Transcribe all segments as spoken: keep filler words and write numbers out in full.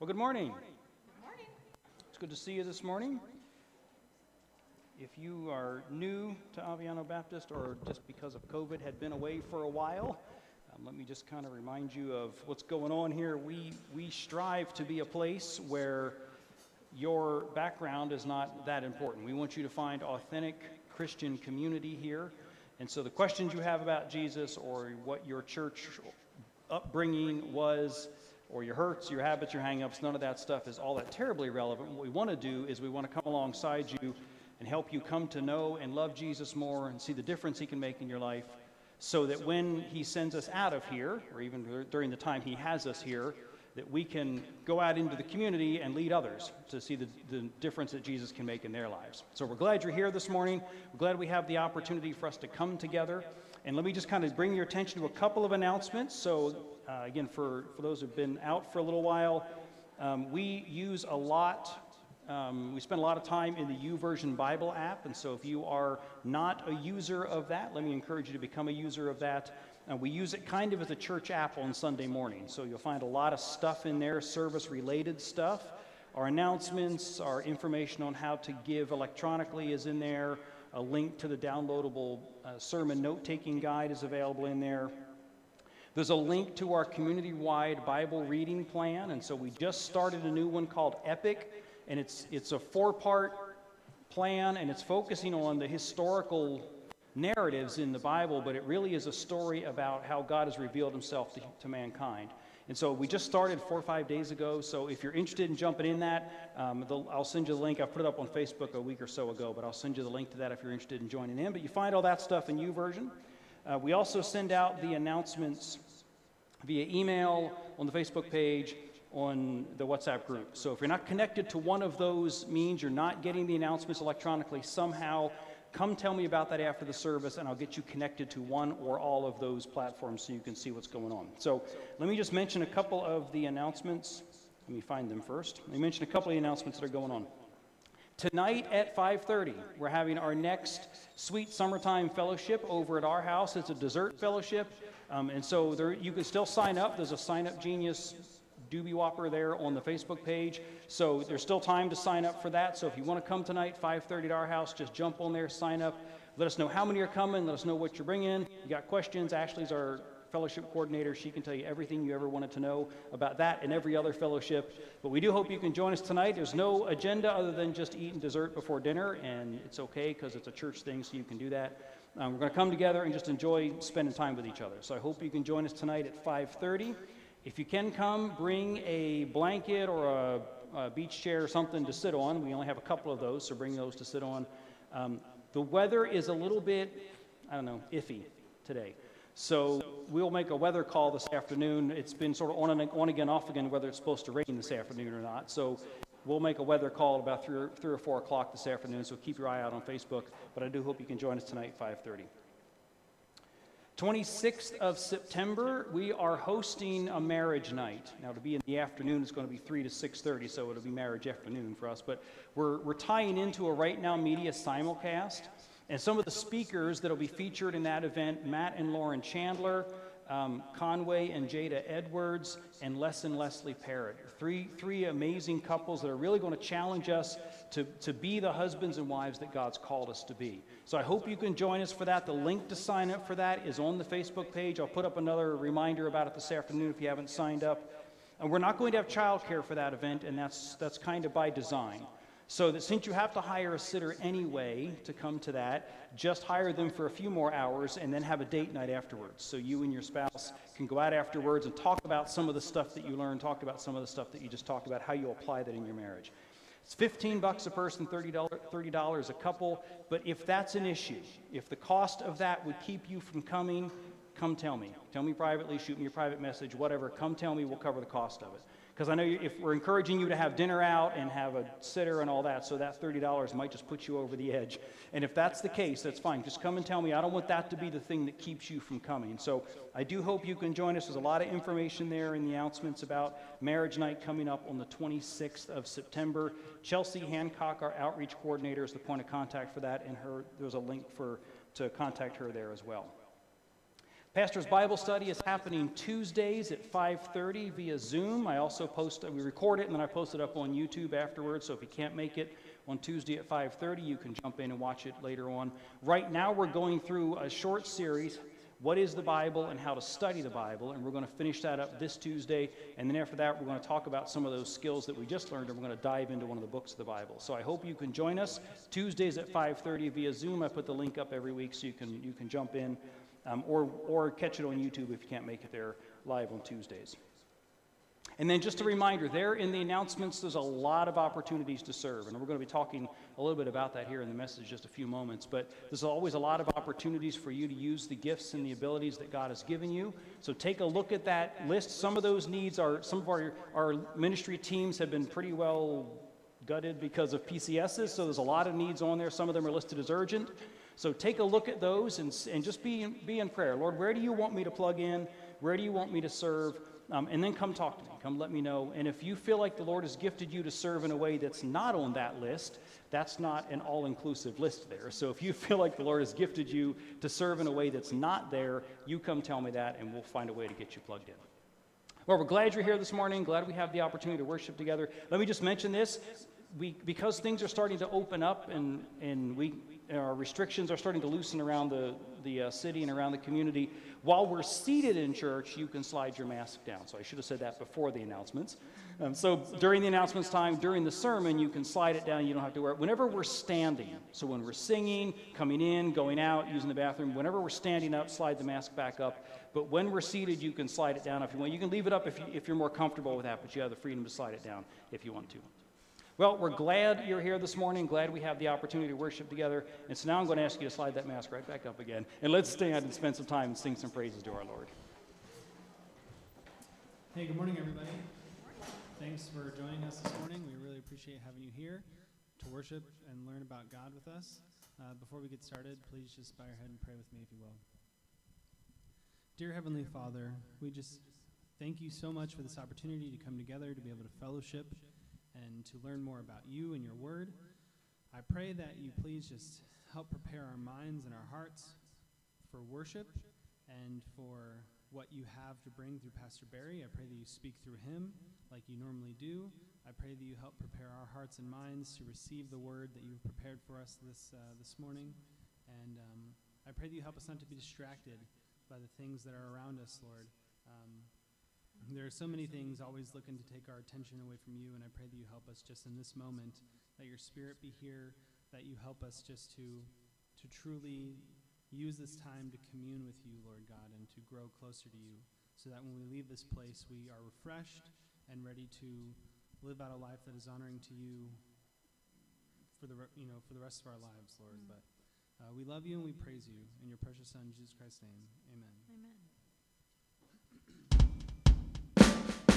Well, good morning. Good morning. Good morning. It's good to see you this morning. If you are new to Aviano Baptist or just because of COVID had been away for a while, um, let me just kind of remind you of what's going on here. We, we strive to be a place where your background is not that important. We want you to find authentic Christian community here. And so the questions you have about Jesus or what your church upbringing was, or your hurts, your habits, your hang-ups, none of that stuff is all that terribly relevant. What we want to do is we want to come alongside you and help you come to know and love Jesus more and see the difference he can make in your life so that when he sends us out of here, or even during the time he has us here, that we can go out into the community and lead others to see the, the difference that Jesus can make in their lives. So we're glad you're here this morning. We're glad we have the opportunity for us to come together. And let me just kind of bring your attention to a couple of announcements. So uh, again, for, for those who've been out for a little while, um, we use a lot, um, we spend a lot of time in the YouVersion Bible app. And so if you are not a user of that, let me encourage you to become a user of that. Uh, we use it kind of as a church app on Sunday morning. So you'll find a lot of stuff in there, service-related stuff. Our announcements, our information on how to give electronically is in there. A link to the downloadable uh, sermon note-taking guide is available in there. There's a link to our community-wide Bible reading plan, and so we just started a new one called Epic, and it's it's a four-part plan, and it's focusing on the historical narratives in the Bible, but it really is a story about how God has revealed himself to, to mankind. And so we just started four or five days ago, so if you're interested in jumping in that, um, the, I'll send you the link. I put it up on Facebook a week or so ago, but I'll send you the link to that if you're interested in joining in. But you find all that stuff in YouVersion. Uh, we also send out the announcements via email, on the Facebook page, on the WhatsApp group. So if you're not connected to one of those means, you're not getting the announcements electronically somehow, come tell me about that after the service, and I'll get you connected to one or all of those platforms so you can see what's going on. So let me just mention a couple of the announcements. Let me find them first. Let me mention a couple of the announcements that are going on. Tonight at five thirty, we're having our next Sweet Summertime Fellowship over at our house. It's a dessert fellowship, um, and so there, you can still sign up. There's a Sign Up Genius Doobie Whopper there on the Facebook page, so there's still time to sign up for that. So if you want to come tonight, five thirty at our house, just jump on there, sign up. Let us know how many are coming. Let us know what you're bringing. You got questions? Ashley's our fellowship coordinator. She can tell you everything you ever wanted to know about that and every other fellowship. But we do hope you can join us tonight. There's no agenda other than just eating dessert before dinner, and it's okay because it's a church thing, so you can do that. Um, we're going to come together and just enjoy spending time with each other. So I hope you can join us tonight at five thirty. If you can come, bring a blanket or a, a beach chair or something to sit on. We only have a couple of those, so bring those to sit on. Um, the weather is a little bit, I don't know, iffy today. So we'll make a weather call this afternoon. It's been sort of on, and, on again, off again, whether it's supposed to rain this afternoon or not. So we'll make a weather call about three or, three or four o'clock this afternoon, so keep your eye out on Facebook. But I do hope you can join us tonight at five thirty. twenty-sixth of September, we are hosting a marriage night. Now, to be in the afternoon, it's going to be three to six thirty, so it'll be marriage afternoon for us. But we're, we're tying into a Right Now Media simulcast. And some of the speakers that will be featured in that event, Matt and Lauren Chandler, um, Conway and Jada Edwards, and Les and Leslie Parrott. Three, three amazing couples that are really going to challenge us to, to be the husbands and wives that God's called us to be. So I hope you can join us for that. The link to sign up for that is on the Facebook page. I'll put up another reminder about it this afternoon if you haven't signed up. And we're not going to have childcare for that event, and that's that's kind of by design. So that since you have to hire a sitter anyway to come to that, just hire them for a few more hours and then have a date night afterwards. So you and your spouse can go out afterwards and talk about some of the stuff that you learned, talk about some of the stuff that you just talked about, how you apply that in your marriage. It's fifteen bucks a person, thirty dollars a couple, but if that's an issue, if the cost of that would keep you from coming, come tell me. Tell me privately, shoot me a private message, whatever. Come tell me, we'll cover the cost of it. Because I know if we're encouraging you to have dinner out and have a sitter and all that, so that thirty dollars might just put you over the edge. And if that's the case, that's fine. Just come and tell me. I don't want that to be the thing that keeps you from coming. So I do hope you can join us. There's a lot of information there in the announcements about marriage night coming up on the twenty-sixth of September. Chelsea Hancock, our outreach coordinator, is the point of contact for that, and her, there's a link for to contact her there as well. Pastor's Bible study is happening Tuesdays at five thirty via Zoom. I also post, we record it, and then I post it up on YouTube afterwards, so if you can't make it on Tuesday at five thirty, you can jump in and watch it later on. Right now, we're going through a short series, What is the Bible and How to Study the Bible, and we're going to finish that up this Tuesday, and then after that, we're going to talk about some of those skills that we just learned, and we're going to dive into one of the books of the Bible. So I hope you can join us Tuesdays at five thirty via Zoom. I put the link up every week so you can, you can jump in, um, or, or catch it on YouTube if you can't make it there live on Tuesdays. And then just a reminder, there in the announcements, there's a lot of opportunities to serve. And we're going to be talking a little bit about that here in the message in just a few moments. But there's always a lot of opportunities for you to use the gifts and the abilities that God has given you. So take a look at that list. Some of those needs are, some of our, our ministry teams have been pretty well gutted because of P C Ss. So there's a lot of needs on there. Some of them are listed as urgent. So take a look at those and, and just be in, be in prayer. Lord, where do you want me to plug in? Where do you want me to serve? Um, and then come talk to me. Come let me know. And if you feel like the Lord has gifted you to serve in a way that's not on that list, that's not an all-inclusive list there. So if you feel like the Lord has gifted you to serve in a way that's not there, you come tell me that, and we'll find a way to get you plugged in. Well, we're glad you're here this morning. Glad we have the opportunity to worship together. Let me just mention this. We, because things are starting to open up and, and we, our restrictions are starting to loosen around the, the uh, city and around the community, while we're seated in church, you can slide your mask down. So I should have said that before the announcements. Um, so during the announcements time, during the sermon, you can slide it down. You don't have to wear it. Whenever we're standing, so when we're singing, coming in, going out, using the bathroom, whenever we're standing up, slide the mask back up. But when we're seated, you can slide it down if you want. You can leave it up if, you, if you're more comfortable with that, but you have the freedom to slide it down if you want to. Well, we're glad you're here this morning, glad we have the opportunity to worship together, and so now I'm going to ask you to slide that mask right back up again, and let's stand and spend some time and sing some praises to our Lord. Hey, good morning, everybody. Thanks for joining us this morning. We really appreciate having you here to worship and learn about God with us. Uh, before we get started, please just bow your head and pray with me, if you will. Dear Heavenly Father, we just thank you so much for this opportunity to come together, to be able to fellowship, and to learn more about you and your word. I pray that you please just help prepare our minds and our hearts for worship and for what you have to bring through Pastor Barry. I pray that you speak through him like you normally do. I pray that you help prepare our hearts and minds to receive the word that you've prepared for us this, uh, this morning. And um, I pray that you help us not to be distracted by the things that are around us, Lord. Um, There are so many things always looking to take our attention away from you, and I pray that you help us just in this moment, that your spirit be here, that you help us just to, to truly use this time to commune with you, Lord God, and to grow closer to you, so that when we leave this place, we are refreshed and ready to live out a life that is honoring to you for the, you know, for the rest of our lives, Lord. Mm-hmm. But uh, we love you and we praise you. In your precious Son, Jesus Christ's name, amen. Amen. Thank you.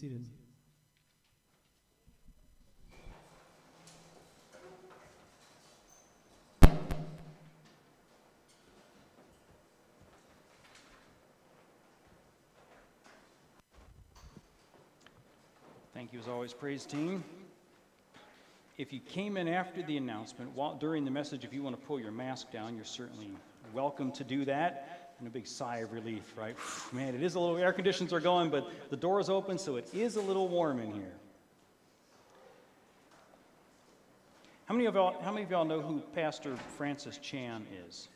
be seated. Thank you, as always, praise team. If you came in after the announcement, while during the message, if you want to pull your mask down, you're certainly welcome to do that. And a big sigh of relief, right? Man, it is a little, air conditions are going, but the door is open, so it is a little warm in here. How many of y'all, how many of y'all know who Pastor Francis Chan is?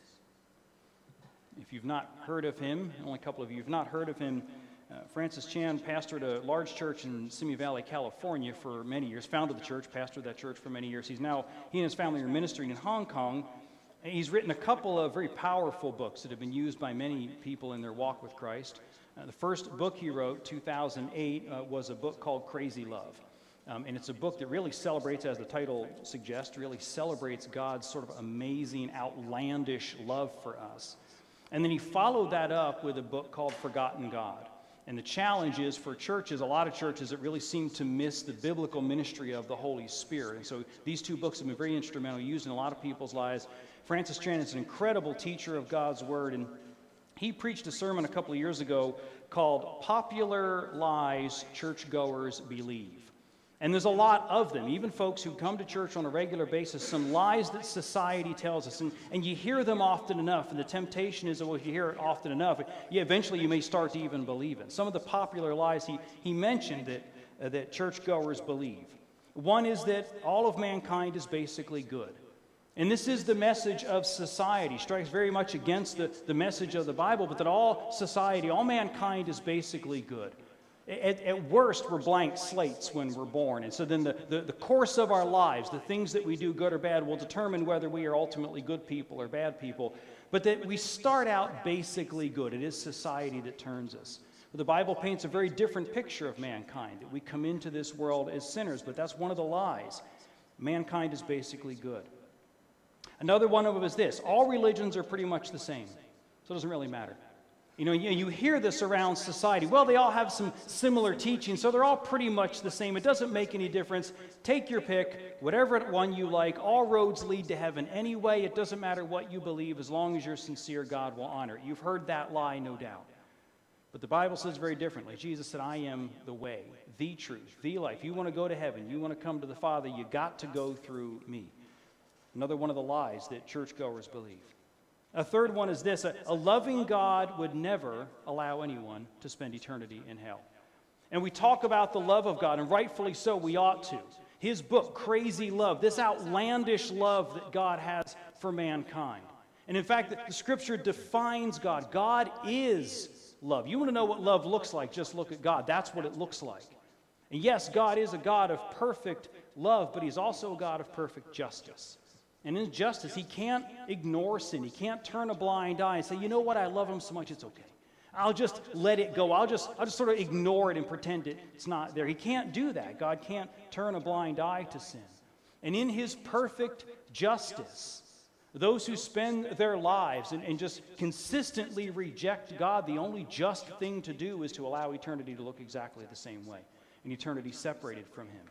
If you've not heard of him, only a couple of you have not heard of him, Uh, Francis Chan pastored a large church in Simi Valley, California for many years, founded the church, pastored that church for many years. He's now, he and his family are ministering in Hong Kong. He's written a couple of very powerful books that have been used by many people in their walk with Christ. Uh, the first book he wrote, two thousand eight, uh, was a book called Crazy Love. Um, and it's a book that really celebrates, as the title suggests, really celebrates God's sort of amazing, outlandish love for us. And then he followed that up with a book called Forgotten God. And the challenge is for churches, a lot of churches that really seem to miss the biblical ministry of the Holy Spirit. And so these two books have been very instrumental, used in a lot of people's lives. Francis Chan is an incredible teacher of God's Word, and he preached a sermon a couple of years ago called Popular Lies Churchgoers Believe. And there's a lot of them, even folks who come to church on a regular basis, some lies that society tells us. And, and you hear them often enough, and the temptation is, well, if you hear it often enough, yeah, eventually you may start to even believe it. Some of the popular lies he, he mentioned that, uh, that churchgoers believe. One is that all of mankind is basically good. And this is the message of society. Strikes very much against the, the message of the Bible, but that all society, all mankind is basically good. At, at worst, we're blank slates when we're born. And so then the, the, the course of our lives, the things that we do, good or bad, will determine whether we are ultimately good people or bad people. But that we start out basically good. It is society that turns us. But the Bible paints a very different picture of mankind, that we come into this world as sinners. But that's one of the lies. Mankind is basically good. Another one of them is this. All religions are pretty much the same. So it doesn't really matter. You know, you hear this around society. Well, they all have some similar teaching, so they're all pretty much the same. It doesn't make any difference. Take your pick, whatever one you like. All roads lead to heaven anyway. It doesn't matter what you believe. As long as you're sincere, God will honor it. You've heard that lie, no doubt. But the Bible says very differently. Jesus said, I am the way, the truth, the life. You want to go to heaven. You want to come to the Father. You got to go through me. Another one of the lies that churchgoers believe. A third one is this, a, a loving God would never allow anyone to spend eternity in hell. And we talk about the love of God, and rightfully so, we ought to. His book, Crazy Love, this outlandish love that God has for mankind. And in fact, the, the Scripture defines God. God is love. You want to know what love looks like, just look at God. That's what it looks like. And yes, God is a God of perfect love, but He's also a God of perfect justice. And in justice, He can't ignore sin. He can't turn a blind eye and say, you know what, I love Him so much, it's okay. I'll just let it go. I'll just, I'll just sort of ignore it and pretend it, it's not there. He can't do that. God can't turn a blind eye to sin. And in His perfect justice, those who spend their lives and, and just consistently reject God, the only just thing to do is to allow eternity to look exactly the same way, and eternity separated from Him.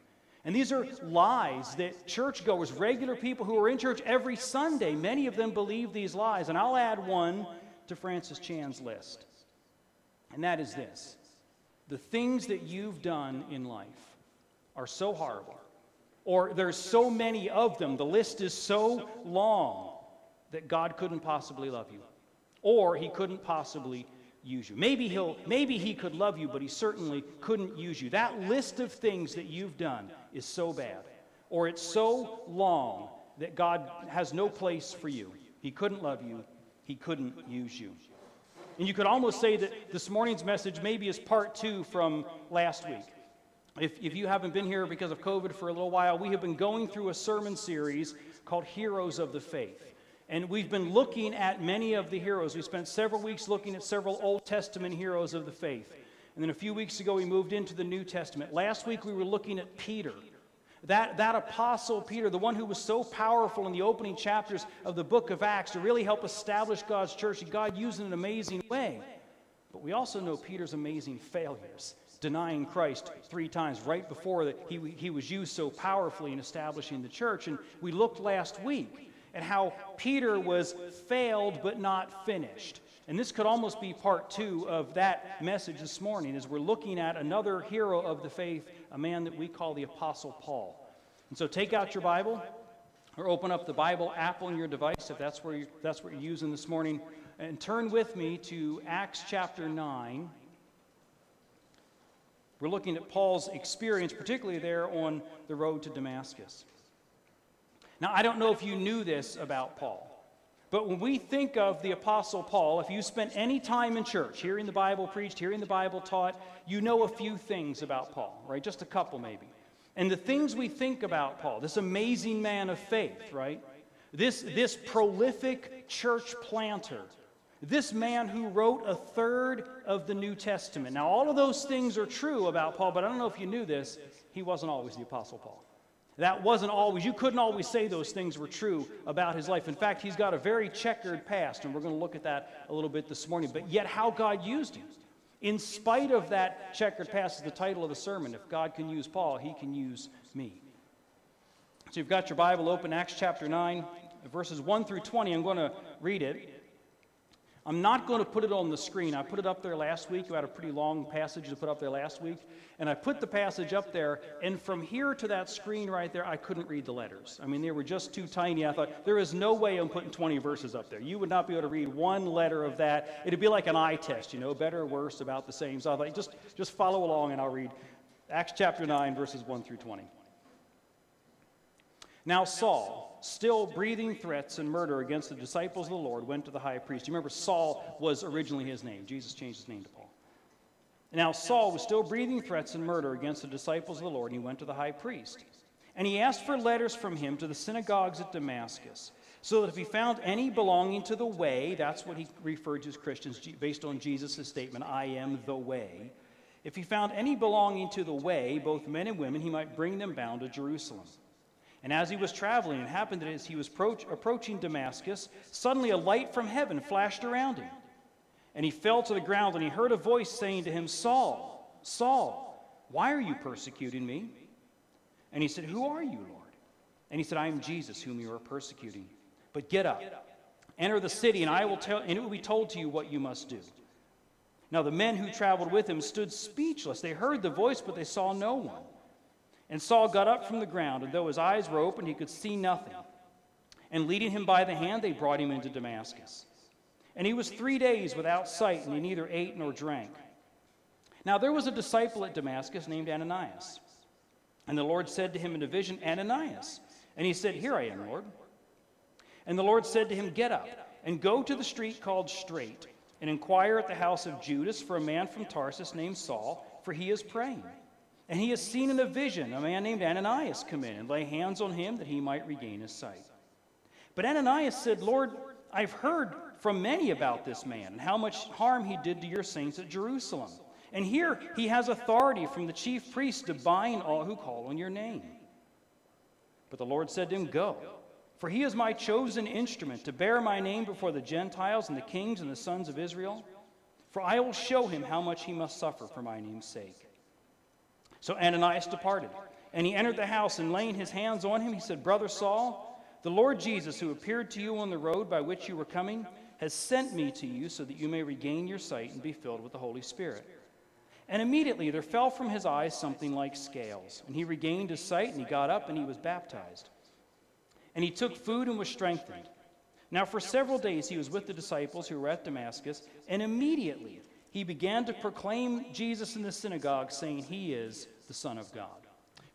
And these are lies that churchgoers, regular people who are in church every Sunday, many of them believe these lies. And I'll add one to Francis Chan's list. And that is this. The things that you've done in life are so horrible, or there's so many of them, the list is so long, that God couldn't possibly love you, or He couldn't possibly use you. Maybe he'll, maybe he could love you, but He certainly couldn't use you. That list of things that you've done is so bad, or it's so long that God has no place for you. He couldn't love you. He couldn't use you. And you could almost say that this morning's message maybe is part two from last week. If, if you haven't been here because of COVID for a little while, we have been going through a sermon series called Heroes of the Faith. And we've been looking at many of the heroes. We spent several weeks looking at several Old Testament heroes of the faith. And then a few weeks ago, we moved into the New Testament. Last week, we were looking at Peter. That, that apostle Peter, the one who was so powerful in the opening chapters of the book of Acts to really help establish God's church, and God used in an amazing way. But we also know Peter's amazing failures. denying Christ three times right before that he, he was used so powerfully in establishing the church. And we looked last week at how Peter was failed but not finished. And this could almost be part two of that message this morning, as we're looking at another hero of the faith, a man that we call the Apostle Paul. And so take out your Bible, or open up the Bible app on your device, if that's where you're, that's what you're using this morning, and turn with me to Acts chapter nine. We're looking at Paul's experience, particularly there on the road to Damascus. Now, I don't know if you knew this about Paul, but when we think of the Apostle Paul, if you spent any time in church, hearing the Bible preached, hearing the Bible taught, you know a few things about Paul, right? Just a couple maybe. And the things we think about Paul, this amazing man of faith, right? This, this prolific church planter, this man who wrote a third of the New Testament. Now, all of those things are true about Paul, but I don't know if you knew this, he wasn't always the Apostle Paul. That wasn't always, you couldn't always say those things were true about his life. In fact, he's got a very checkered past, and we're going to look at that a little bit this morning. But yet, how God used him. In spite of that checkered past is the title of the sermon. If God can use Paul, he can use me. So you've got your Bible open, Acts chapter nine, verses one through twenty. I'm going to read it. I'm not going to put it on the screen. I put it up there last week. You had a pretty long passage to put up there last week. And I put the passage up there, and from here to that screen right there, I couldn't read the letters. I mean, they were just too tiny. I thought, there is no way I'm putting twenty verses up there. You would not be able to read one letter of that. It'd be like an eye test, you know, better or worse, about the same. So I thought, just, just follow along, and I'll read Acts chapter nine, verses one through twenty. Now Saul, still breathing threats and murder against the disciples of the Lord, went to the high priest. You remember, Saul was originally his name. Jesus changed his name to Paul. Now Saul was still breathing threats and murder against the disciples of the Lord, and he went to the high priest. And he asked for letters from him to the synagogues at Damascus, so that if he found any belonging to the way, that's what he referred to as Christians, based on Jesus' statement, I am the way. If he found any belonging to the way, both men and women, he might bring them bound to Jerusalem. And as he was traveling, it happened that as he was approaching Damascus, suddenly a light from heaven flashed around him. And he fell to the ground, and he heard a voice saying to him, Saul, Saul, why are you persecuting me? And he said, Who are you, Lord? And he said, I am Jesus, whom you are persecuting. But get up, enter the city, and I will tell, and it will be told to you what you must do. Now the men who traveled with him stood speechless. They heard the voice, but they saw no one. And Saul got up from the ground, and though his eyes were open, he could see nothing. And leading him by the hand, they brought him into Damascus. And he was three days without sight, and he neither ate nor drank. Now there was a disciple at Damascus named Ananias. And the Lord said to him in a vision, Ananias. And he said, Here I am, Lord. And the Lord said to him, Get up, and go to the street called Straight, and inquire at the house of Judas for a man from Tarsus named Saul, for he is praying. And he has seen in a vision a man named Ananias come in and lay hands on him that he might regain his sight. But Ananias said, Lord, I've heard from many about this man and how much harm he did to your saints at Jerusalem. And here he has authority from the chief priests to bind all who call on your name. But the Lord said to him, Go, for he is my chosen instrument to bear my name before the Gentiles and the kings and the sons of Israel. For I will show him how much he must suffer for my name's sake. So Ananias departed, and he entered the house, and laying his hands on him, he said, Brother Saul, the Lord Jesus, who appeared to you on the road by which you were coming, has sent me to you so that you may regain your sight and be filled with the Holy Spirit. And immediately there fell from his eyes something like scales, and he regained his sight, and he got up, and he was baptized. And he took food and was strengthened. Now for several days he was with the disciples who were at Damascus, and immediately he began to proclaim Jesus in the synagogue, saying, He is the Son of God.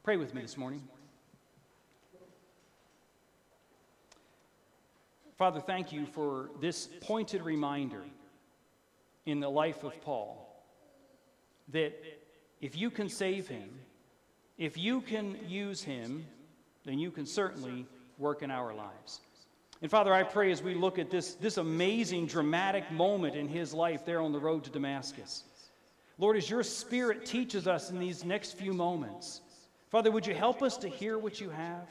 Pray with me this morning. Father, thank you for this pointed reminder in the life of Paul that if you can save him, if you can use him, then you can certainly work in our lives. And Father, I pray as we look at this, this amazing, dramatic moment in his life there on the road to Damascus. Lord, as your Spirit teaches us in these next few moments, Father, would you help us to hear what you have?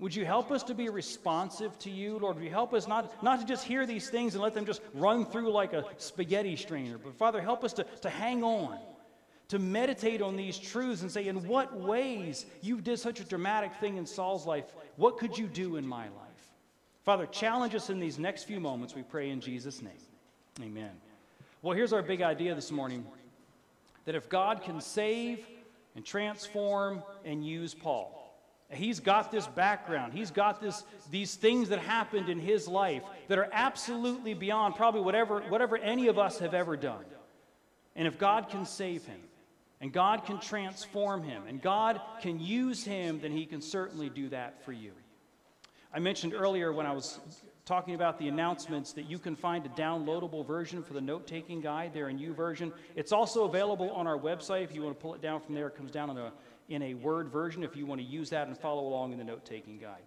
Would you help us to be responsive to you? Lord, would you help us not, not to just hear these things and let them just run through like a spaghetti strainer, but Father, help us to, to hang on, to meditate on these truths and say, in what ways you did such a dramatic thing in Saul's life, what could you do in my life? Father, challenge us in these next few moments, we pray in Jesus' name. Amen. Well, here's our big idea this morning, that if God can save and transform and use Paul, he's got this background. He's got this, these things that happened in his life that are absolutely beyond probably whatever, whatever any of us have ever done. And if God can save him, and God can transform him, and God can use him, then he can certainly do that for you. I mentioned earlier when I was talking about the announcements that you can find a downloadable version for the note-taking guide there in YouVersion. It's also available on our website. If you want to pull it down from there, it comes down on a in a Word version if you want to use that and follow along in the note-taking guide.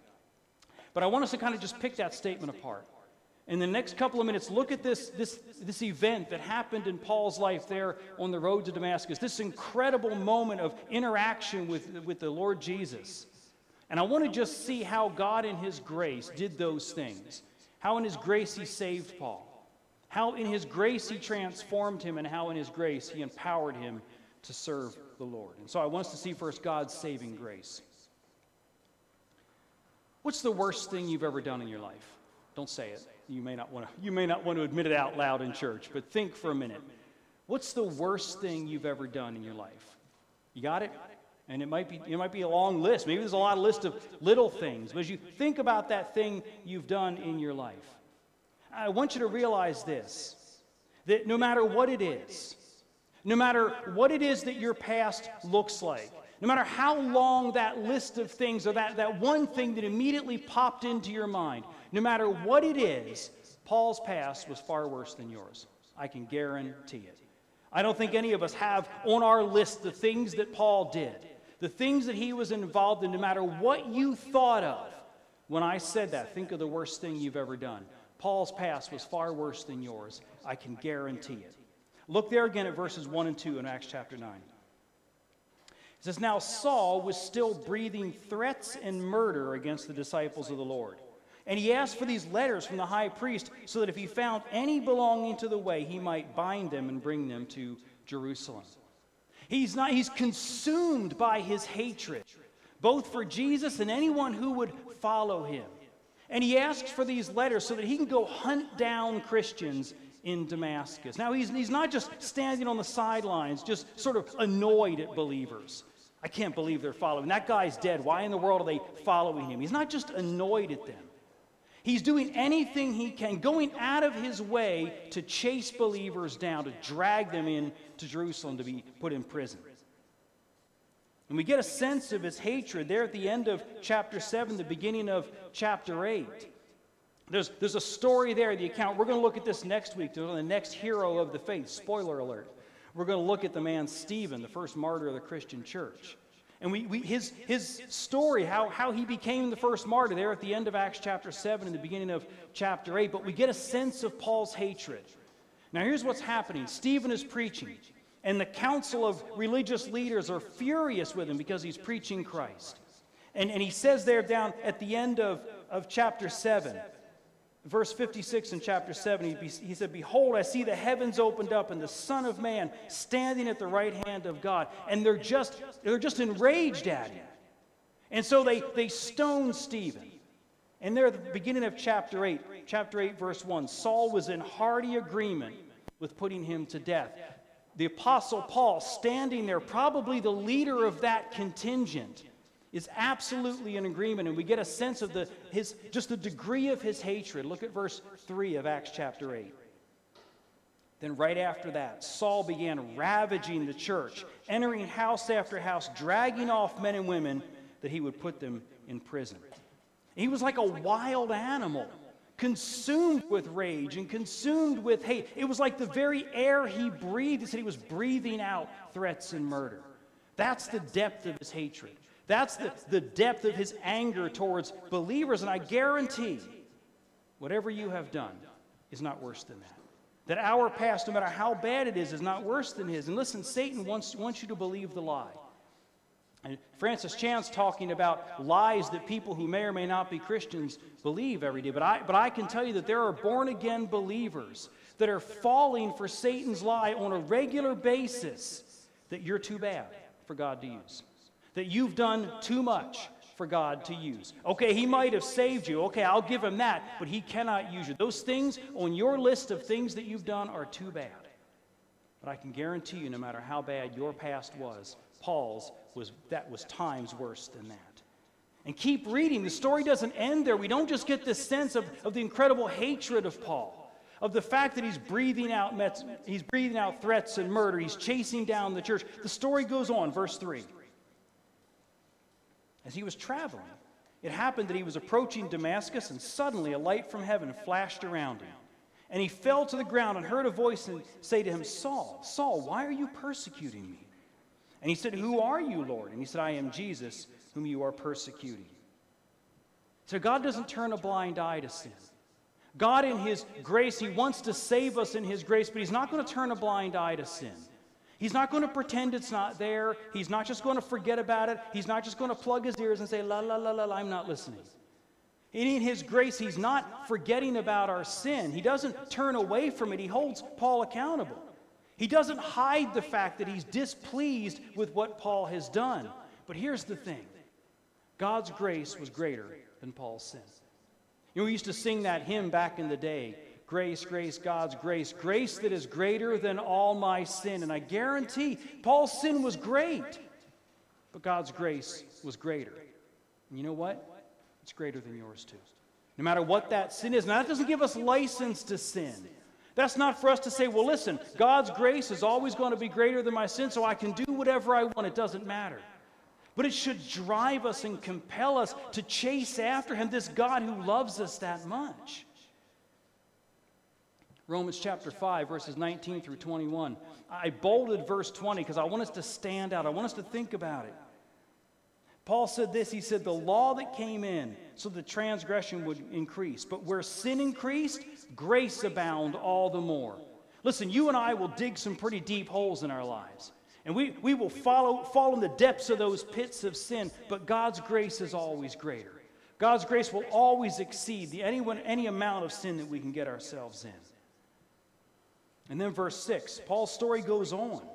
But I want us to kind of just pick that statement apart. In the next couple of minutes, look at this, this, this event that happened in Paul's life there on the road to Damascus, this incredible moment of interaction with, with the Lord Jesus. And I want to just see how God in his grace did those things, how in his grace he saved Paul, how in his grace he transformed him, and how in his grace he empowered him to serve the Lord. And so I want us to see first God's saving grace. What's the worst thing you've ever done in your life? Don't say it. You may not want to, you may not want to admit it out loud in church, but think for a minute. What's the worst thing you've ever done in your life? You got it? And it might be, it might be a long list. Maybe there's a lot of list of little things. But as you think about that thing you've done in your life, I want you to realize this, that no matter what it is, no matter what it is that your past looks like, no matter how long that list of things or that, that one thing that immediately popped into your mind, no matter what it is, Paul's past was far worse than yours. I can guarantee it. I don't think any of us have on our list the things that Paul did, the things that he was involved in, no matter what you thought of. When I said that, think of the worst thing you've ever done. Paul's past was far worse than yours. I can guarantee it. Look there again at verses one and two in Acts chapter nine. It says, "Now Saul was still breathing threats and murder against the disciples of the Lord. And he asked for these letters from the high priest so that if he found any belonging to the way, he might bind them and bring them to Jerusalem." He's not, he's consumed by his hatred, both for Jesus and anyone who would follow him. And he asks for these letters so that he can go hunt down Christians in Damascus. Now, he's, he's not just standing on the sidelines, just sort of annoyed at believers. I can't believe they're following. That guy's dead. Why in the world are they following him? He's not just annoyed at them. He's doing anything he can, going out of his way to chase believers down, to drag them in to Jerusalem to be put in prison. And we get a sense of his hatred there at the end of chapter seven, the beginning of chapter eight. There's, there's a story there, the account. We're going to look at this next week. There's the next hero of the faith. Spoiler alert. We're going to look at the man Stephen, the first martyr of the Christian church. And we, we, his, his story, how, how he became the first martyr there at the end of Acts chapter seven and the beginning of chapter eight. But we get a sense of Paul's hatred. Now here's what's happening. Stephen is preaching, and the council of religious leaders are furious with him because he's preaching Christ. And, and he says there down at the end of, of chapter seven, verse fifty-six in chapter seven, he, he said, "Behold, I see the heavens opened up and the Son of Man standing at the right hand of God." And they're just, they're just enraged at him. And so they, they stone Stephen. And there at the beginning of chapter eight, chapter eight, verse one, Saul was in hearty agreement with putting him to death. The apostle Paul, standing there, probably the leader of that contingent, is absolutely in agreement, and we get a sense of the, his, just the degree of his hatred. Look at verse three of Acts chapter eight. "Then right after that, Saul began ravaging the church, entering house after house, dragging off men and women that he would put them in prison." He was like a wild animal, consumed with rage and consumed with hate. It was like the very air he breathed. It said he was breathing out threats and murder. That's the depth of his hatred. That's the, the depth of his anger towards believers. And I guarantee whatever you have done is not worse than that. That our past, no matter how bad it is, is not worse than his. And listen, Satan wants, wants you to believe the lie. And Francis Chan's talking about lies that people who may or may not be Christians believe every day. But I, but I can tell you that there are born-again believers that are falling for Satan's lie on a regular basis. that you're too bad for God to use, that you've done too much for God to use. Okay, he might have saved you. Okay, I'll give him that, but he cannot use you. Those things on your list of things that you've done are too bad. But I can guarantee you, no matter how bad your past was, Paul's was, that was times worse than that. And keep reading. The story doesn't end there. We don't just get this sense of, of the incredible hatred of Paul, of the fact that he's breathing out he's breathing out threats and murder. He's chasing down the church. The story goes on. Verse three. As he was traveling, it happened that he was approaching Damascus, and suddenly a light from heaven flashed around him. And he fell to the ground and heard a voice say to him, "Saul, Saul, why are you persecuting me?" And he said, "Who are you, Lord?" And he said, "I am Jesus, whom you are persecuting." So God doesn't turn a blind eye to sin. God in his grace, he wants to save us in his grace, but he's not going to turn a blind eye to sin. He's not going to pretend it's not there. He's not just going to forget about it. He's not just going to plug his ears and say, "La, la, la, la, la, I'm not listening." And in his grace, he's not forgetting about our sin. He doesn't turn away from it. He holds Paul accountable. He doesn't hide the fact that he's displeased with what Paul has done. But here's the thing. God's grace was greater than Paul's sin. You know, we used to sing that hymn back in the day, "Grace, grace, God's grace, grace that is greater than all my sin." And I guarantee Paul's sin was great, but God's grace was greater. And you know what? It's greater than yours too. No matter what that sin is. Now, that doesn't give us license to sin. That's not for us to say, "Well, listen, God's grace is always going to be greater than my sin, so I can do whatever I want. It doesn't matter." But it should drive us and compel us to chase after him, this God who loves us that much. Romans chapter five, verses nineteen through twenty-one. I bolded verse twenty because I want us to stand out. I want us to think about it. Paul said this, he said, "The law that came in so the transgression would increase, but where sin increased, grace abounded all the more." Listen, you and I will dig some pretty deep holes in our lives, and we, we will follow, fall in the depths of those pits of sin, but God's grace is always greater. God's grace will always exceed the, any, any amount of sin that we can get ourselves in. And then verse six, Paul's story goes on.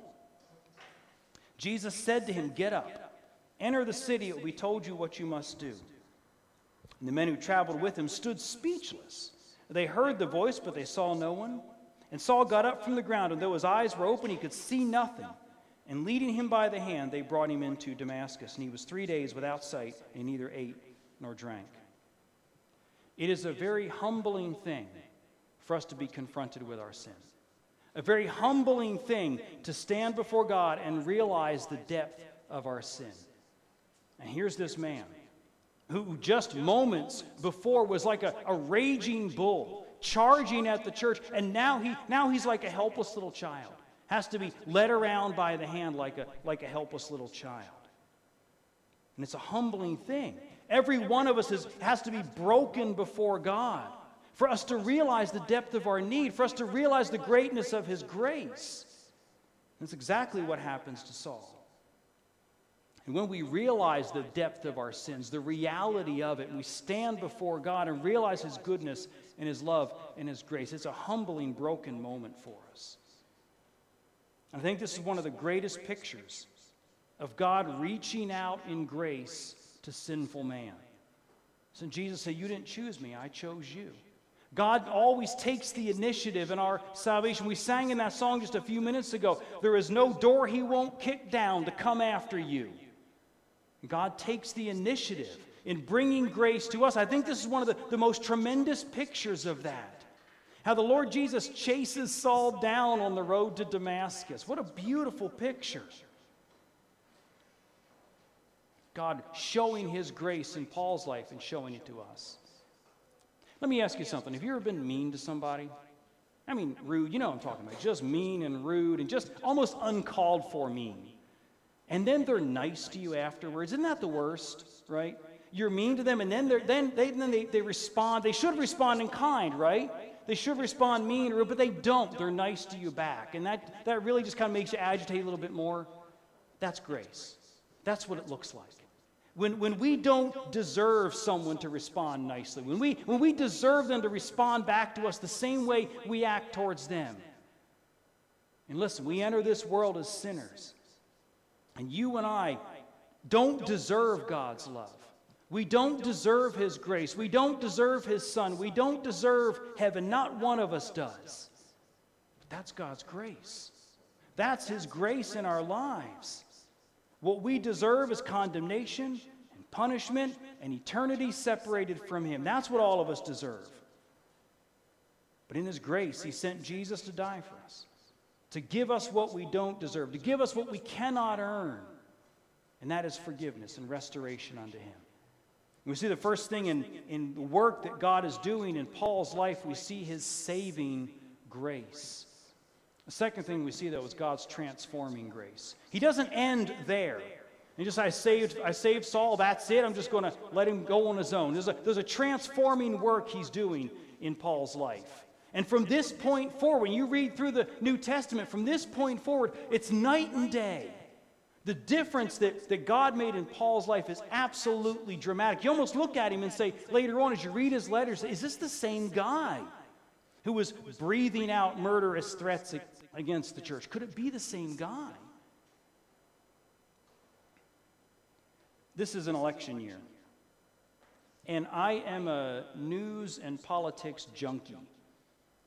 Jesus said to him, "Get up. Enter the city, it will be told you what you must do." And the men who traveled with him stood speechless. They heard the voice, but they saw no one. And Saul got up from the ground, and though his eyes were open, he could see nothing. And leading him by the hand, they brought him into Damascus. And he was three days without sight, and neither ate nor drank. It is a very humbling thing for us to be confronted with our sin. A very humbling thing to stand before God and realize the depth of our sin. And here's this man who just moments before was like a, a raging bull charging at the church, and now he now he's like a helpless little child, has to be led around by the hand like a like a helpless little child. And it's a humbling thing. Every one of us is, has to be broken before God for us to realize the depth of our need, for us to realize the greatness of his grace. That's exactly what happens to Saul. And when we realize the depth of our sins, the reality of it, we stand before God and realize his goodness and his love and his grace. It's a humbling, broken moment for us. I think this is one of the greatest pictures of God reaching out in grace to sinful man. So Jesus said, "You didn't choose me, I chose you." God always takes the initiative in our salvation. We sang in that song just a few minutes ago, "There is no door he won't kick down to come after you." God takes the initiative in bringing grace to us. I think this is one of the, the most tremendous pictures of that. How the Lord Jesus chases Saul down on the road to Damascus. What a beautiful picture. God showing his grace in Paul's life and showing it to us. Let me ask you something. Have you ever been mean to somebody? I mean, rude. You know what I'm talking about. Just mean and rude and just almost uncalled for mean. And then they're nice to you afterwards. Isn't that the worst, right? You're mean to them, and then, then, they, then they, they respond. They should respond in kind, right? They should respond mean, but they don't. They're nice to you back. And that, that really just kind of makes you agitate a little bit more. That's grace. That's what it looks like. When, when we don't deserve someone to respond nicely, when we, when we deserve them to respond back to us the same way we act towards them. And listen, we enter this world as sinners. And you and I don't deserve God's love. We don't deserve His grace. We don't deserve His Son. We don't deserve heaven. Not one of us does. But that's God's grace. That's His grace in our lives. What we deserve is condemnation and punishment and eternity separated from Him. That's what all of us deserve. But in His grace, He sent Jesus to die for us, to give us what we don't deserve, to give us what we cannot earn, and that is forgiveness and restoration unto Him. We see the first thing in, in the work that God is doing in Paul's life, we see His saving grace. The second thing we see, though, is God's transforming grace. He doesn't end there. And just, I saved, I saved Saul, that's it, I'm just going to let him go on his own. There's a, there's a transforming work He's doing in Paul's life. And from this point forward, when you read through the New Testament, from this point forward, it's night and day. The difference that, that God made in Paul's life is absolutely dramatic. You almost look at him and say, later on as you read his letters, is this the same guy who was breathing out murderous threats against the church? Could it be the same guy? This is an election year, and I am a news and politics junkie.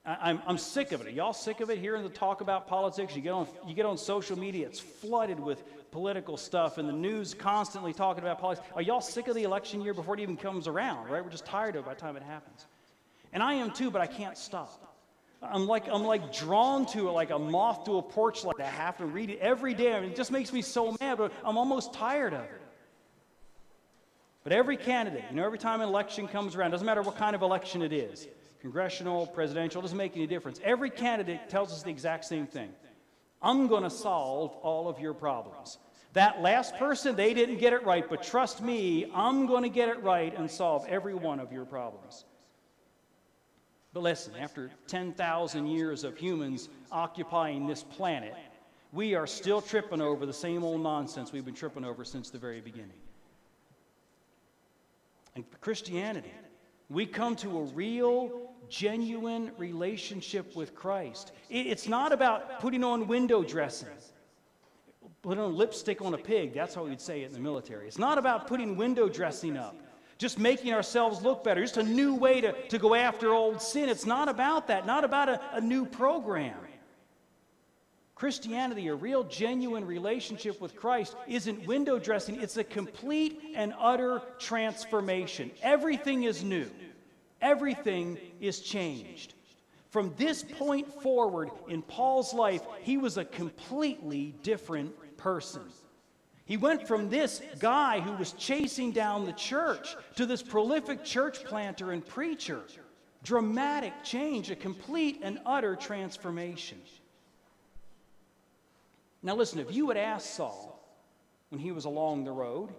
I'm, I'm sick of it. Are y'all sick of it? Hearing the talk about politics, you get on you get on social media, it's flooded with political stuff, and the news constantly talking about politics. Are y'all sick of the election year before it even comes around, right? We're just tired of it by the time it happens. And I am too, but I can't stop. I'm like, I'm like drawn to it like a moth to a porch light. I have to read it every day. I mean, it just makes me so mad, but I'm almost tired of it. But every candidate, you know, every time an election comes around, doesn't matter what kind of election it is, congressional, presidential, doesn't make any difference. Every candidate tells us the exact same thing. I'm going to solve all of your problems. That last person, they didn't get it right, but trust me, I'm going to get it right and solve every one of your problems. But listen, after ten thousand years of humans occupying this planet, we are still tripping over the same old nonsense we've been tripping over since the very beginning. And Christianity, we come to a real, genuine relationship with Christ. It's not about putting on window dressing, putting on lipstick on a pig. That's how we'd say it in the military. It's not about putting window dressing up, just making ourselves look better, just a new way to, to go after old sin. It's not about that, not about a, a new program. Christianity, a real, genuine relationship with Christ, isn't window dressing. It's a complete and utter transformation. Everything is new. Everything is changed. From this point forward in Paul's life, he was a completely different person. He went from this guy who was chasing down the church to this prolific church planter and preacher. Dramatic change, a complete and utter transformation. Now listen, if you had asked Saul when he was along the road,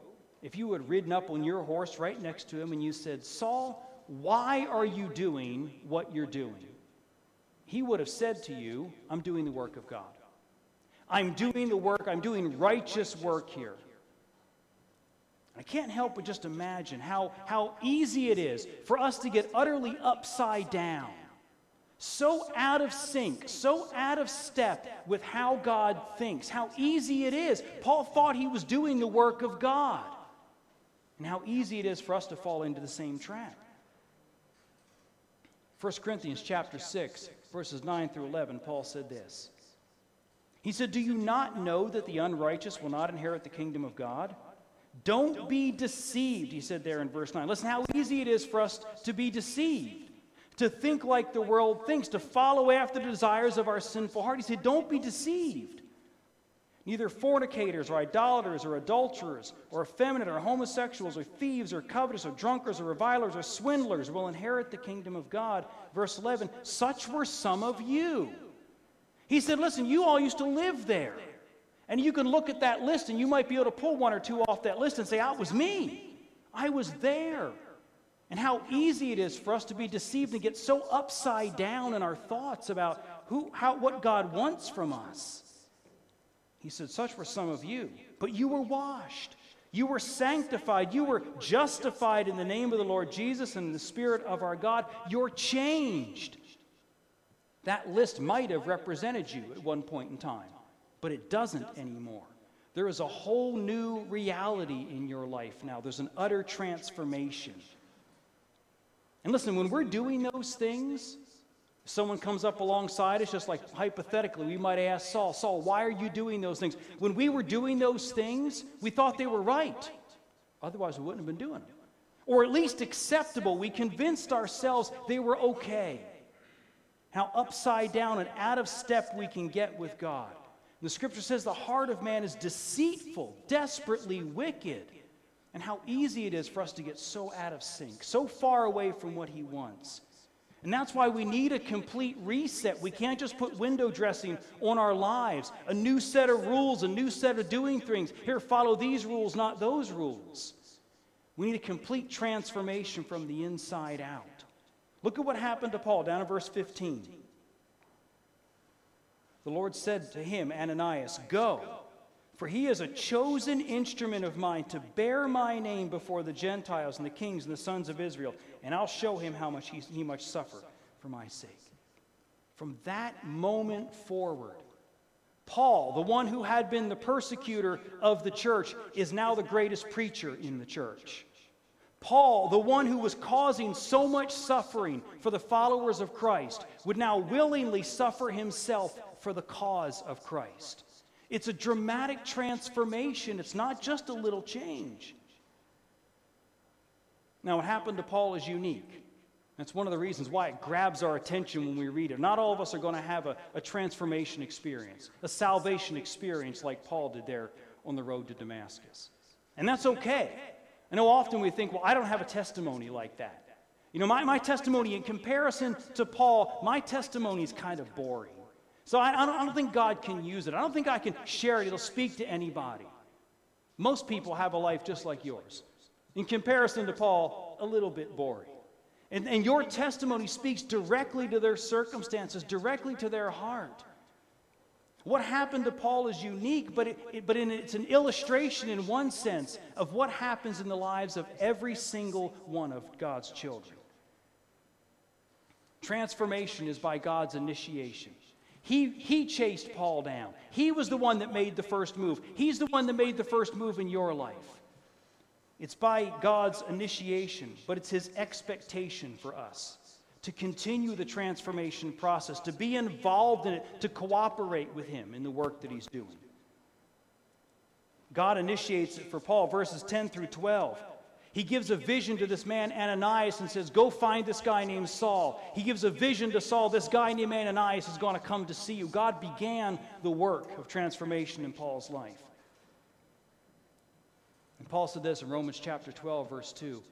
if you had ridden up on your horse right next to him and you said, Saul, why are you doing what you're doing? He would have said to you, I'm doing the work of God. I'm doing the work, I'm doing righteous work here. I can't help but just imagine how, how easy it is for us to get utterly upside down. So out of sync, so out of step with how God thinks, how easy it is. Paul thought he was doing the work of God. And how easy it is for us to fall into the same trap. First Corinthians chapter six, verses nine through eleven, Paul said this. He said, do you not know that the unrighteous will not inherit the kingdom of God? Don't be deceived, he said there in verse nine. Listen, how easy it is for us to be deceived. To think like the world thinks, to follow after the desires of our sinful heart. He said, don't be deceived. Neither fornicators or idolaters or adulterers or effeminate or homosexuals or thieves or covetous or drunkards or revilers or swindlers will inherit the kingdom of God. Verse eleven, such were some of you. He said, listen, you all used to live there. And you can look at that list and you might be able to pull one or two off that list and say, that was me. I was there. And how easy it is for us to be deceived and get so upside down in our thoughts about who, how, what God wants from us. He said, such were some of you, but you were washed. You were sanctified. You were justified in the name of the Lord Jesus and in the Spirit of our God. You're changed. That list might have represented you at one point in time, but it doesn't anymore. There is a whole new reality in your life now. There's an utter transformation. And listen, when we're doing those things, if someone comes up alongside us, just like hypothetically, we might ask Saul, Saul, why are you doing those things? When we were doing those things, we thought they were right. Otherwise, we wouldn't have been doing them. Or at least acceptable. We convinced ourselves they were okay. How upside down and out of step we can get with God. And the scripture says the heart of man is deceitful, desperately wicked, and how easy it is for us to get so out of sync, so far away from what he wants. And that's why we need a complete reset. We can't just put window dressing on our lives, a new set of rules, a new set of doing things. Here, follow these rules, not those rules. We need a complete transformation from the inside out. Look at what happened to Paul down in verse fifteen. The Lord said to him, Ananias, go, for he is a chosen instrument of mine to bear my name before the Gentiles and the kings and the sons of Israel, and I'll show him how much he, he must suffer for my sake. From that moment forward, Paul, the one who had been the persecutor of the church, is now the greatest preacher in the church. Paul, the one who was causing so much suffering for the followers of Christ, would now willingly suffer himself for the cause of Christ. It's a dramatic transformation. It's not just a little change. Now, what happened to Paul is unique. That's one of the reasons why it grabs our attention when we read it. Not all of us are going to have a, a transformation experience, a salvation experience like Paul did there on the road to Damascus. And that's okay. I know often we think, well, I don't have a testimony like that. You know, my, my testimony in comparison to Paul, my testimony is kind of boring. So I, I, don't, I don't think God can use it. I don't think I can share it. It'll speak to anybody. Most people have a life just like yours. In comparison to Paul, a little bit boring. And, and your testimony speaks directly to their circumstances, directly to their heart. What happened to Paul is unique, but, it, it, but in, it's an illustration in one sense of what happens in the lives of every single one of God's children. Transformation is by God's initiation. He, he chased Paul down. He was the one that made the first move. He's the one that made the first move in your life. It's by God's initiation, but it's his expectation for us to continue the transformation process, to be involved in it, to cooperate with him in the work that he's doing. God initiates it for Paul, verses ten through twelve. He gives a vision to this man Ananias and says, go find this guy named Saul. He gives a vision to Saul, this guy named Ananias is going to come to see you. God began the work of transformation in Paul's life. And Paul said this in Romans chapter twelve, verse two,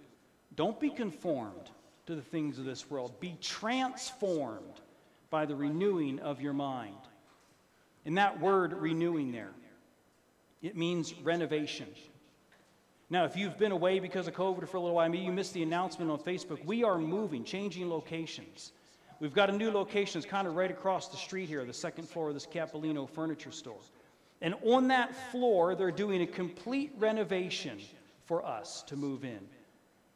don't be conformed to the things of this world. Be transformed by the renewing of your mind. And that word renewing there, it means renovation. Now, if you've been away because of COVID for a little while, maybe you missed the announcement on Facebook. We are moving, changing locations. We've got a new location. It's kind of right across the street here, the second floor of this Capolino furniture store. And on that floor, they're doing a complete renovation for us to move in.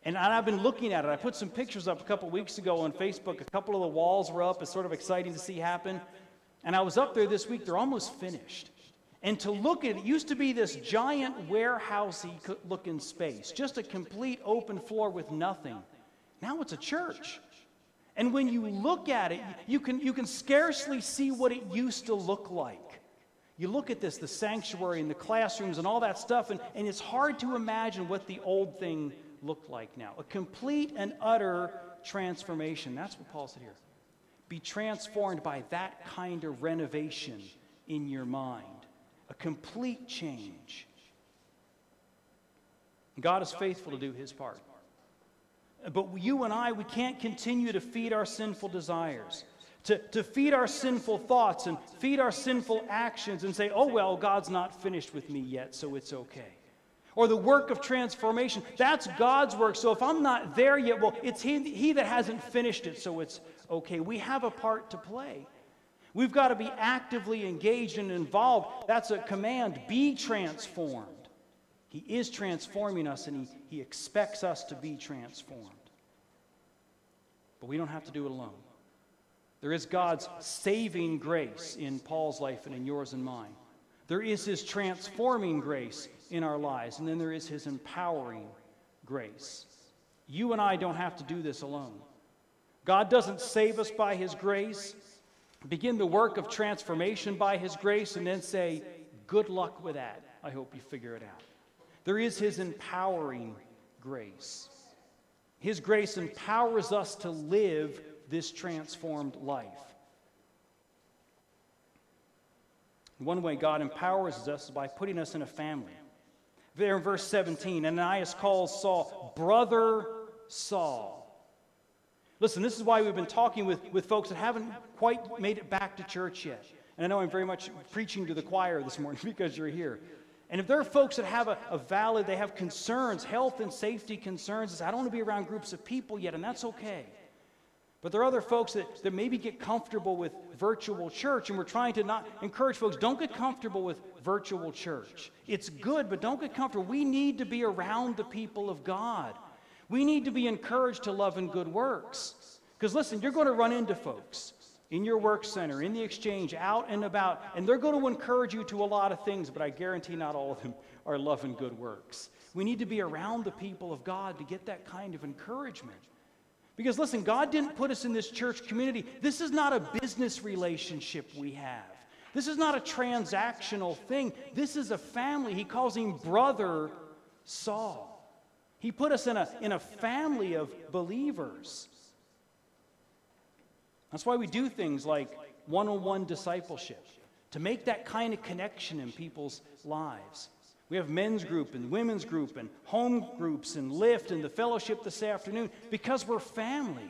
And I've been looking at it. I put some pictures up a couple weeks ago on Facebook. A couple of the walls were up. It's sort of exciting to see happen. And I was up there this week. They're almost finished. And to look at it, it used to be this giant warehousey looking space, just a complete open floor with nothing. Now it's a church. And when you look at it, you can, you can scarcely see what it used to look like. You look at this, the sanctuary and the classrooms and all that stuff, and, and it's hard to imagine what the old thing looked like now. A complete and utter transformation. That's what Paul said here. Be transformed by that kind of renovation in your mind. A complete change. God is faithful to do his part. But you and I, we can't continue to feed our sinful desires, to, to feed our sinful thoughts and feed our sinful actions and say, oh, well, God's not finished with me yet, so it's okay. Or the work of transformation, that's God's work, so if I'm not there yet, well, it's he, he that hasn't finished it, so it's okay. We have a part to play. We've got to be actively engaged and involved. That's a command. Be transformed. He is transforming us, and he, he expects us to be transformed. But we don't have to do it alone. There is God's saving grace in Paul's life and in yours and mine. There is his transforming grace in our lives, and then there is his empowering grace. You and I don't have to do this alone. God doesn't save us by his grace, begin the work of transformation by his grace, and then say, good luck with that. I hope you figure it out. There is his empowering grace. His grace empowers us to live this transformed life. One way God empowers us is by putting us in a family. There in verse seventeen, Ananias calls Saul, Brother Saul. Listen, this is why we've been talking with, with folks that haven't quite made it back to church yet. And I know I'm very much preaching to the choir this morning because you're here. And if there are folks that have a, a valid, they have concerns, health and safety concerns, I don't want to be around groups of people yet, and that's okay. But there are other folks that, that maybe get comfortable with virtual church, and we're trying to not encourage folks, don't get comfortable with virtual church. It's good, but don't get comfortable. We need to be around the people of God. We need to be encouraged to love and good works. Because listen, you're going to run into folks in your work center, in the exchange, out and about, and they're going to encourage you to a lot of things, but I guarantee not all of them are love and good works. We need to be around the people of God to get that kind of encouragement. Because listen, God didn't put us in this church community. This is not a business relationship we have. This is not a transactional thing. This is a family. He calls him Brother Saul. He put us in a, in a family of believers. That's why we do things like one-on-one discipleship, to make that kind of connection in people's lives. We have men's group and women's group and home groups and Lift and the fellowship this afternoon because we're family.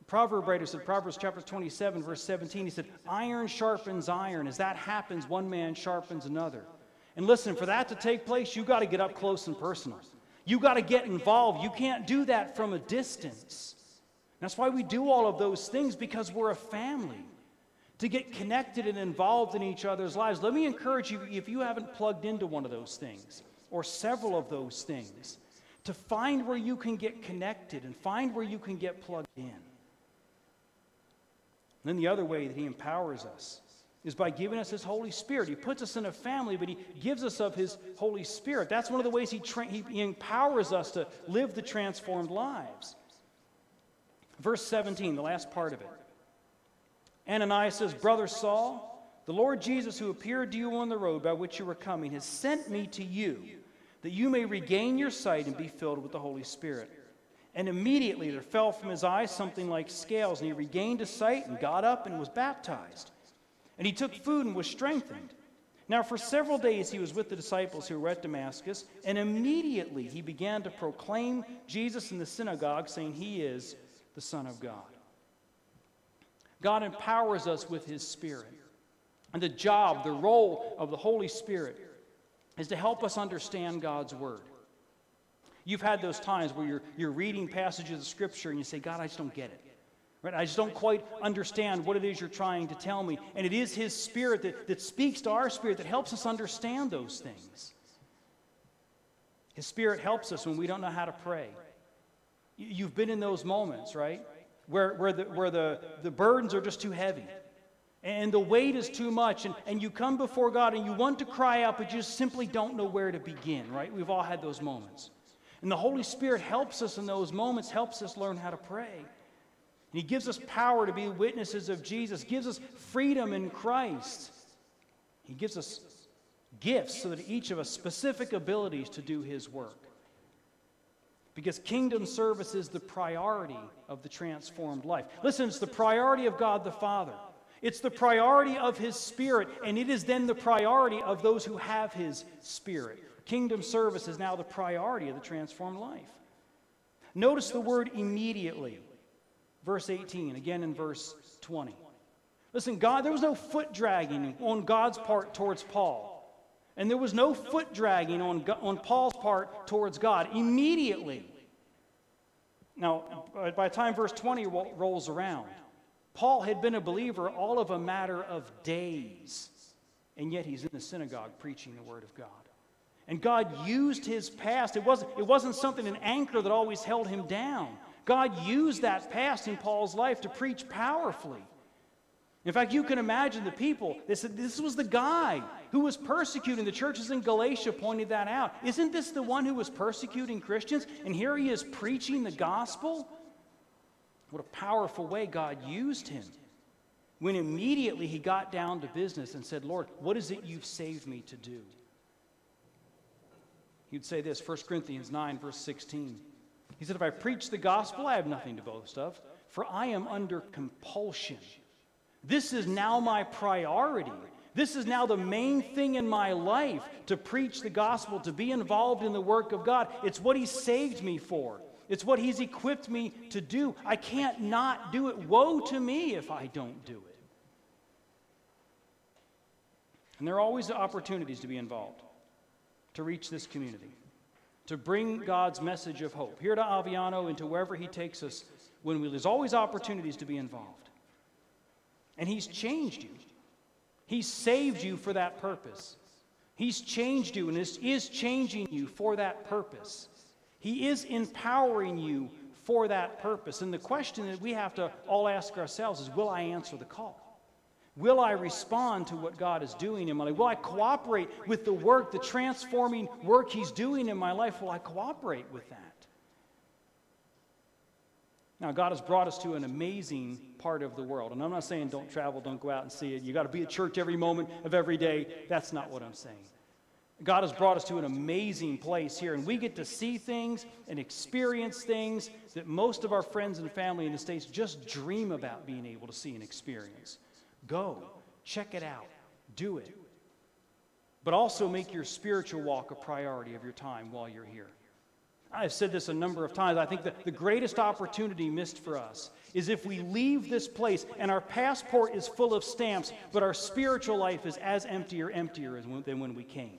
The proverb writer said, Proverbs chapter twenty-seven, verse seventeen, he said, iron sharpens iron. As that happens, one man sharpens another. And listen, for that to take place, you've got to get up close and personal. You've got to get involved. You can't do that from a distance. That's why we do all of those things, because we're a family. To get connected and involved in each other's lives. Let me encourage you, if you haven't plugged into one of those things, or several of those things, to find where you can get connected and find where you can get plugged in. And then the other way that he empowers us is by giving us his Holy Spirit. He puts us in a family, but he gives us of his Holy Spirit. That's one of the ways he, tra- he empowers us to live the transformed lives. Verse seventeen, the last part of it. Ananias says, Brother Saul, the Lord Jesus who appeared to you on the road by which you were coming has sent me to you that you may regain your sight and be filled with the Holy Spirit. And immediately there fell from his eyes something like scales, and he regained his sight and got up and was baptized. And he took food and was strengthened. Now for several days he was with the disciples who were at Damascus, and immediately he began to proclaim Jesus in the synagogue, saying, He is the Son of God. God empowers us with his Spirit. And the job, the role of the Holy Spirit is to help us understand God's Word. You've had those times where you're, you're reading passages of Scripture and you say, God, I just don't get it. Right? I just don't quite understand what it is you're trying to tell me. And it is his Spirit that, that speaks to our spirit that helps us understand those things. His Spirit helps us when we don't know how to pray. You've been in those moments, right? Where, where, the, where the, the burdens are just too heavy. And the weight is too much. And, and you come before God and you want to cry out, but you just simply don't know where to begin, right? We've all had those moments. And the Holy Spirit helps us in those moments, helps us learn how to pray. And he gives us power to be witnesses of Jesus, gives us freedom in Christ. He gives us gifts so that each of us specific abilities to do his work. Because kingdom service is the priority of the transformed life. Listen, it's the priority of God the Father. It's the priority of his Spirit, and it is then the priority of those who have his Spirit. Kingdom service is now the priority of the transformed life. Notice the word immediately. Verse eighteen, again in verse twenty. Listen, God, there was no foot dragging on God's part towards Paul. And there was no foot dragging on, on Paul's part towards God. Immediately. Now, by the time verse twenty rolls around, Paul had been a believer all of a matter of days. And yet he's in the synagogue preaching the word of God. And God used his past. It wasn't, it wasn't something, an anchor that always held him down. God used that past in Paul's life to preach powerfully. In fact, you can imagine the people. This, this was the guy who was persecuting the churches in Galatia, pointed that out. Isn't this the one who was persecuting Christians? And here he is preaching the gospel? What a powerful way God used him. When immediately he got down to business and said, Lord, what is it you've saved me to do? He'd say this, First Corinthians nine, verse sixteen. He said, if I preach the gospel, I have nothing to boast of, for I am under compulsion. This is now my priority. This is now the main thing in my life, to preach the gospel, to be involved in the work of God. It's what he saved me for. It's what he's equipped me to do. I can't not do it. Woe to me if I don't do it. And there are always opportunities to be involved, to reach this community, to bring God's message of hope here to Aviano and to wherever he takes us. When we, there's always opportunities to be involved. And he's changed you. He's saved you for that purpose. He's changed you and is, is changing you for that purpose. He is empowering you for that purpose. And the question that we have to all ask ourselves is, will I answer the call? Will I respond to what God is doing in my life? Will I cooperate with the work, the transforming work he's doing in my life? Will I cooperate with that? Now, God has brought us to an amazing part of the world. And I'm not saying don't travel, don't go out and see it. You've got to be at church every moment of every day. That's not what I'm saying. God has brought us to an amazing place here, and we get to see things and experience things that most of our friends and family in the States just dream about being able to see and experience. Go, check it out, do it. But also make your spiritual walk a priority of your time while you're here. I've said this a number of times. I think that the greatest opportunity missed for us is if we leave this place and our passport is full of stamps, but our spiritual life is as empty or emptier than when we came.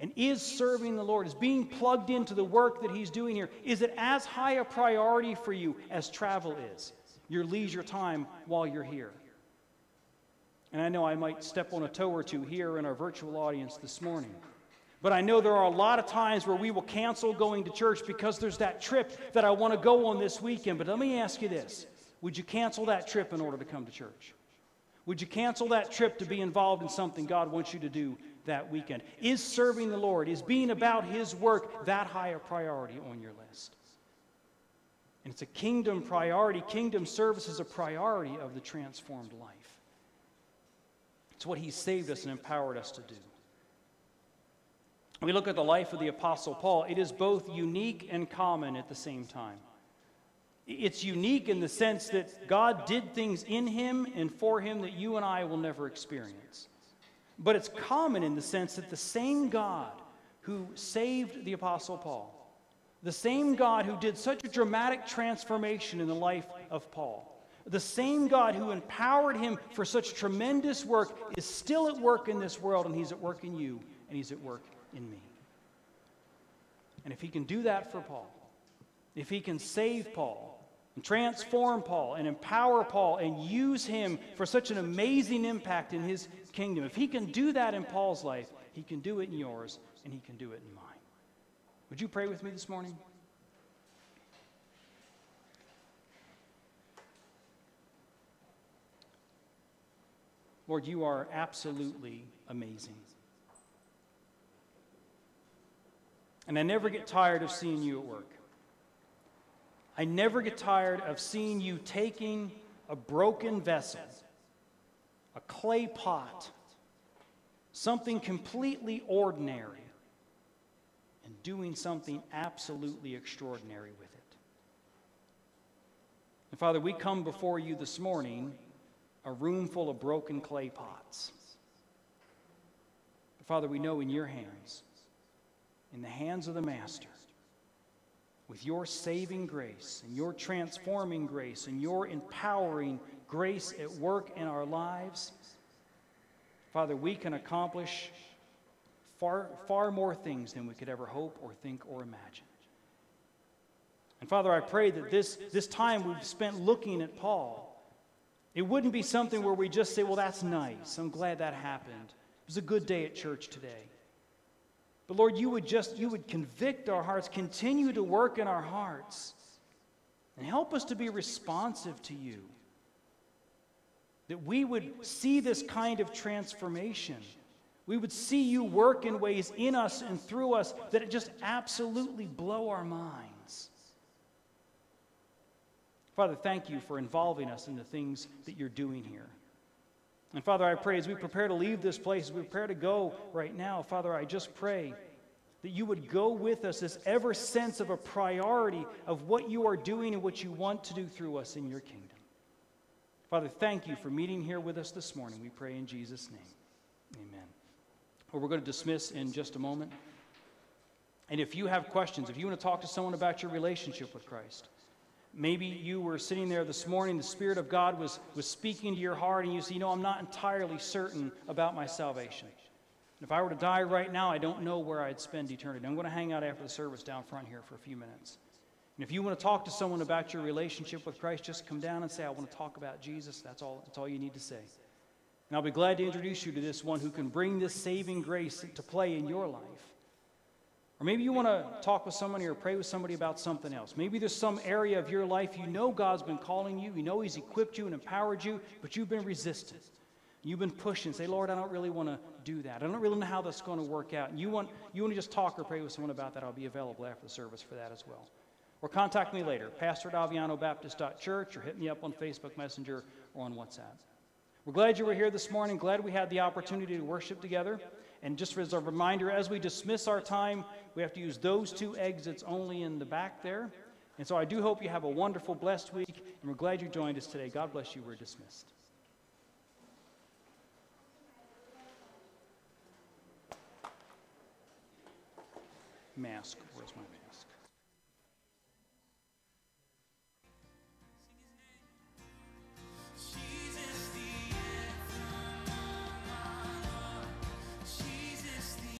And is serving the Lord, is being plugged into the work that he's doing here, is it as high a priority for you as travel is, your leisure time while you're here? And I know I might step on a toe or two here in our virtual audience this morning. But I know there are a lot of times where we will cancel going to church because there's that trip that I want to go on this weekend. But let me ask you this. Would you cancel that trip in order to come to church? Would you cancel that trip to be involved in something God wants you to do that weekend? Is serving the Lord, is being about his work that high a priority on your list? And it's a kingdom priority. Kingdom service is a priority of the transformed life. It's what he saved us and empowered us to do. We look at the life of the Apostle Paul. It is both unique and common at the same time. It's unique in the sense that God did things in him and for him that you and I will never experience. But it's common in the sense that the same God who saved the Apostle Paul, the same God who did such a dramatic transformation in the life of Paul, the same God who empowered him for such tremendous work is still at work in this world, and he's at work in you, and he's at work in me. And if he can do that for Paul, if he can save Paul and transform Paul and empower Paul and use him for such an amazing impact in his kingdom, if he can do that in Paul's life, he can do it in yours, and he can do it in mine. Would you pray with me this morning? Lord, you are absolutely amazing. And I never get tired of seeing you at work. I never get tired of seeing you taking a broken vessel, a clay pot, something completely ordinary, and doing something absolutely extraordinary with it. And Father, we come before you this morning, a room full of broken clay pots. But Father, we know in your hands, in the hands of the Master, with your saving grace and your transforming grace and your empowering grace at work in our lives, Father, we can accomplish far, far more things than we could ever hope or think or imagine. And Father, I pray that this, this time we've spent looking at Paul, it wouldn't be something where we just say, well, that's nice. I'm glad that happened. It was a good day at church today. But Lord, you would just, you would convict our hearts, continue to work in our hearts, and help us to be responsive to you. that we would see this kind of transformation. We would see you work in ways in us and through us that it just absolutely blow our minds. Father, thank you for involving us in the things that you're doing here. And Father, I pray as we prepare to leave this place, as we prepare to go right now, Father, I just pray that you would go with us, this ever sense of a priority of what you are doing and what you want to do through us in your kingdom. Father, thank you for meeting here with us this morning. We pray in Jesus' name. Amen. Well, we're going to dismiss in just a moment. And if you have questions, if you want to talk to someone about your relationship with Christ, maybe you were sitting there this morning, the Spirit of God was, was speaking to your heart, and you say, you know, I'm not entirely certain about my salvation. And if I were to die right now, I don't know where I'd spend eternity. I'm going to hang out after the service down front here for a few minutes. And if you want to talk to someone about your relationship with Christ, just come down and say, I want to talk about Jesus. That's all, that's all you need to say. And I'll be glad to introduce you to this one who can bring this saving grace to play in your life. Or maybe you want to talk with somebody or pray with somebody about something else. Maybe there's some area of your life you know God's been calling you, you know he's equipped you and empowered you, but you've been resistant. You've been pushing. Say, Lord, I don't really want to do that. I don't really know how that's going to work out. And you want, you want to just talk or pray with someone about that. I'll be available after the service for that as well. Or contact me later, pastor at Aviano Baptist Church, or hit me up on Facebook Messenger or on WhatsApp. We're glad you were here this morning. Glad we had the opportunity to worship together. And just as a reminder, as we dismiss our time, we have to use those two exits only in the back there. And so I do hope you have a wonderful, blessed week, and we're glad you joined us today. God bless you. We're dismissed. Mask. Where's my mask?